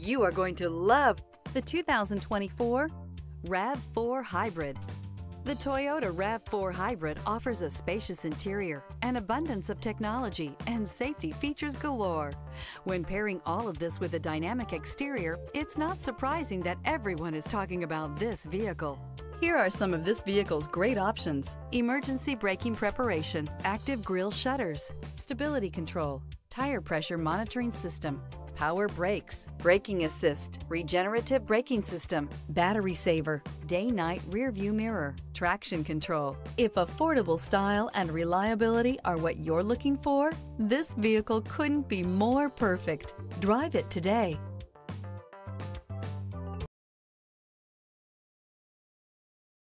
You are going to love the 2024 RAV4 Hybrid. The Toyota RAV4 Hybrid offers a spacious interior, an abundance of technology, and safety features galore. When pairing all of this with a dynamic exterior, it's not surprising that everyone is talking about this vehicle. Here are some of this vehicle's great options: emergency braking preparation, active grille shutters, stability control, tire pressure monitoring system, power brakes, braking assist, regenerative braking system, battery saver, day-night rearview mirror, traction control. If affordable style and reliability are what you're looking for, this vehicle couldn't be more perfect. Drive it today.